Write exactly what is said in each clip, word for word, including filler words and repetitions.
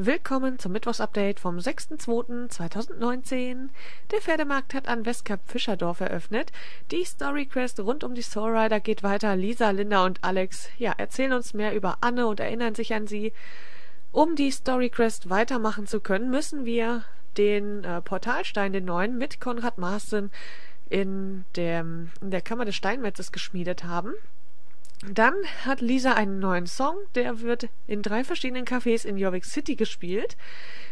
Willkommen zum Mittwochsupdate vom sechsten zweiten zweitausendneunzehn. Der Pferdemarkt hat an Westkap Fischerdorf eröffnet. Die Storyquest rund um die Soulrider geht weiter. Lisa, Linda und Alex ja, erzählen uns mehr über Anne und erinnern sich an sie. Um die Storyquest weitermachen zu können, müssen wir den äh, Portalstein, den neuen, mit Konrad Maaßen in, dem, in der Kammer des Steinmetzes geschmiedet haben. Dann hat Lisa einen neuen Song, der wird in drei verschiedenen Cafés in Jorvik City gespielt.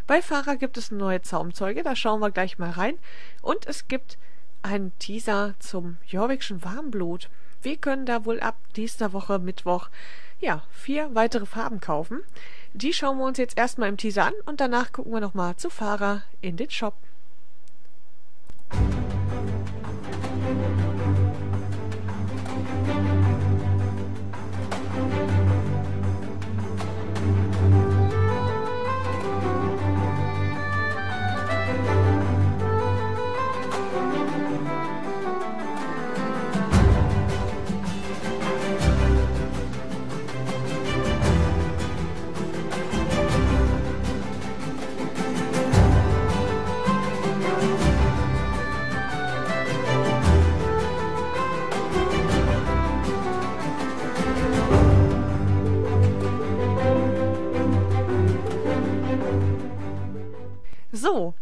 Bei Farah gibt es neue Zaumzeuge, da schauen wir gleich mal rein. Und es gibt einen Teaser zum Jorvik'schen Warmblut. Wir können da wohl ab nächster Woche Mittwoch ja, vier weitere Farben kaufen. Die schauen wir uns jetzt erstmal im Teaser an und danach gucken wir nochmal zu Farah in den Shop. So,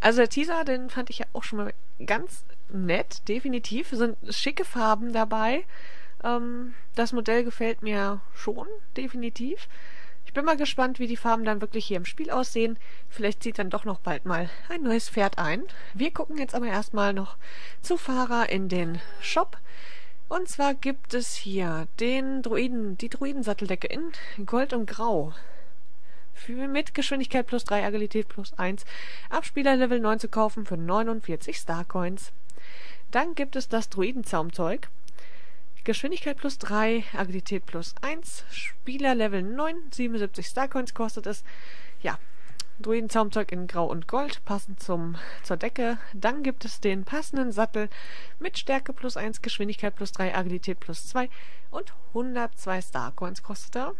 also der Teaser, den fand ich ja auch schon mal ganz nett, definitiv. Sind schicke Farben dabei. Ähm, das Modell gefällt mir schon, definitiv. Ich bin mal gespannt, wie die Farben dann wirklich hier im Spiel aussehen. Vielleicht zieht dann doch noch bald mal ein neues Pferd ein. Wir gucken jetzt aber erstmal noch zu Farah in den Shop. Und zwar gibt es hier den Druiden, die Druidensatteldecke in Gold und Grau. Mit Geschwindigkeit plus drei, Agilität plus eins, ab Spielerlevel neun zu kaufen für neunundvierzig Starcoins. Dann gibt es das Druidenzaumzeug. Geschwindigkeit plus drei, Agilität plus eins, Spielerlevel neun, siebenundsiebzig Starcoins kostet es. Ja, Druidenzaumzeug in Grau und Gold, passend zum, zur Decke. Dann gibt es den passenden Sattel mit Stärke plus eins, Geschwindigkeit plus drei, Agilität plus zwei und hundertzwei Starcoins kostet er.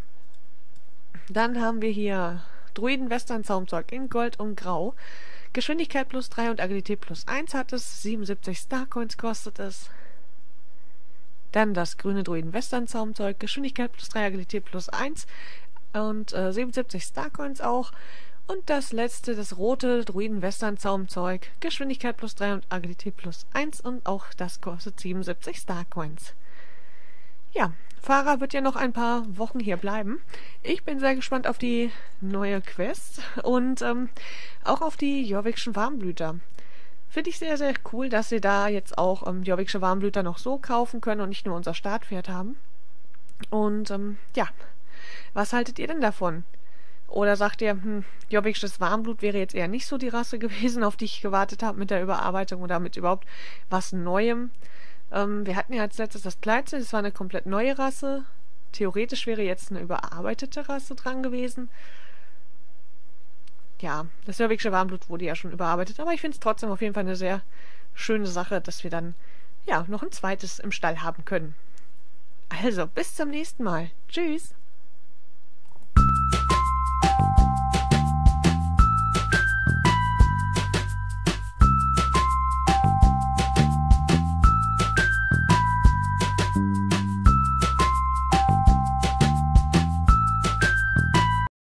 Dann haben wir hier Druiden-Western-Zaumzeug in Gold und Grau. Geschwindigkeit plus drei und Agilität plus eins hat es. siebenundsiebzig Starcoins kostet es. Dann das grüne Druiden-Western-Zaumzeug. Geschwindigkeit plus drei, Agilität plus eins und äh, siebenundsiebzig Starcoins auch. Und das letzte, das rote Druiden-Western-Zaumzeug. Geschwindigkeit plus drei und Agilität plus eins und auch das kostet siebenundsiebzig Starcoins. Ja, Farah wird ja noch ein paar Wochen hier bleiben. Ich bin sehr gespannt auf die neue Quest und ähm, auch auf die Jorvik'schen Warmblüter. Finde ich sehr, sehr cool, dass wir da jetzt auch ähm, Jorvik'sche Warmblüter noch so kaufen können und nicht nur unser Startpferd haben. Und ähm, ja, was haltet ihr denn davon? Oder sagt ihr, hm, Jorvik'sches Warmblut wäre jetzt eher nicht so die Rasse gewesen, auf die ich gewartet habe mit der Überarbeitung oder mit überhaupt was Neuem? Wir hatten ja als letztes das Kleidsee, das war eine komplett neue Rasse. Theoretisch wäre jetzt eine überarbeitete Rasse dran gewesen. Ja, das Jorvik'sche Warmblut wurde ja schon überarbeitet, aber ich finde es trotzdem auf jeden Fall eine sehr schöne Sache, dass wir dann ja noch ein zweites im Stall haben können. Also, bis zum nächsten Mal. Tschüss!